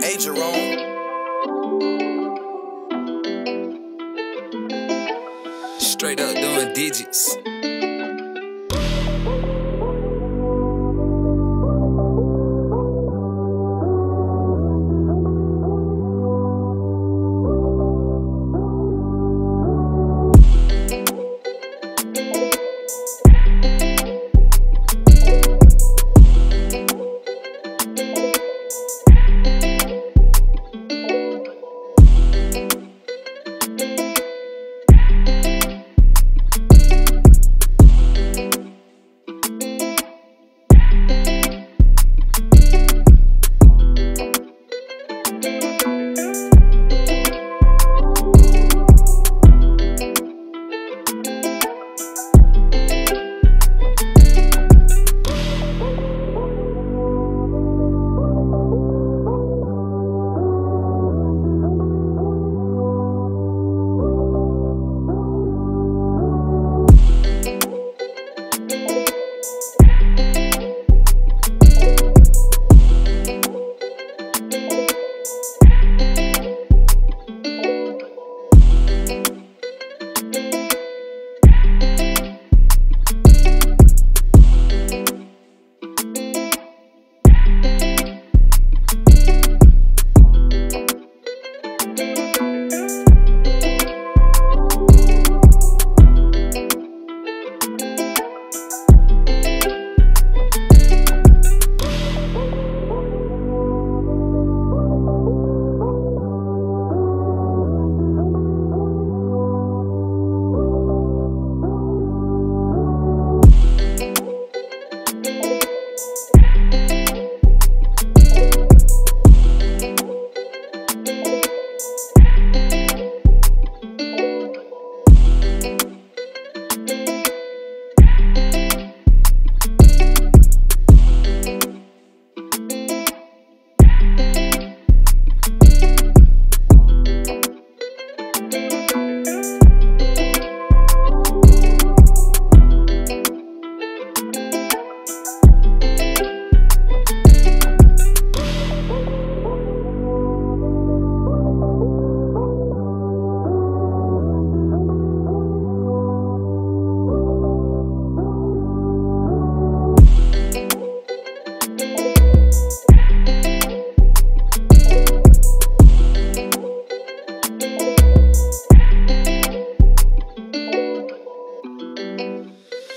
Hey, Jerome. Straight up doing digits.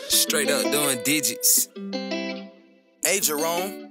Straight up doing digits. Hey, Jerome.